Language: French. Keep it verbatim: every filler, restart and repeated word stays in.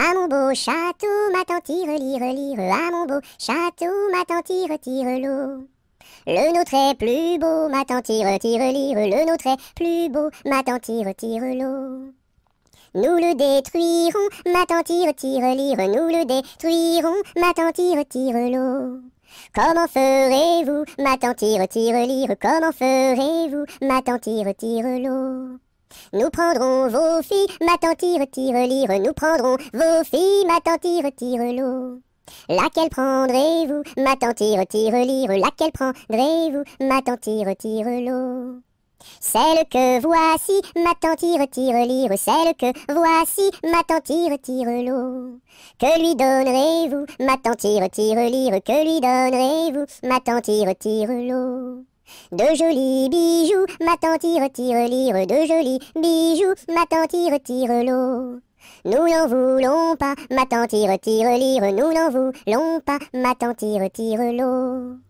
À mon beau château, ma tante tire, lire, lire. À mon beau château, ma tante tire, tire l'eau. Le nôtre est plus beau, ma tante tire, tire, lire. Le nôtre est plus beau, ma tante tire, tire l'eau. Nous le détruirons, ma tante tire, tire, lire. Nous le détruirons, ma tante tire, tire l'eau. Comment ferez-vous, ma tante tire, tire, lire? Comment ferez-vous, ma tante tire, tire l'eau? Nous prendrons vos filles, ma tante tire, tire, lire. Nous prendrons vos filles, ma tante tire, tire l'eau. Laquelle prendrez-vous, ma tante tire, tire, lire? Laquelle prendrez-vous, ma tante tire, tire l'eau? Celle que voici, ma tante tire, tire, lire. Celle que voici, ma tante tire, tire l'eau. Que lui donnerez-vous, ma tante tire, tire, lire? Que lui donnerez-vous, ma tante tire, tire l'eau? De jolis bijoux, ma tante tire, tire, lire. De jolis bijoux, ma tante tire, tire l'eau. Nous n'en voulons pas, ma tante tire, tire, lire. Nous n'en voulons pas, ma tante tire, tire l'eau.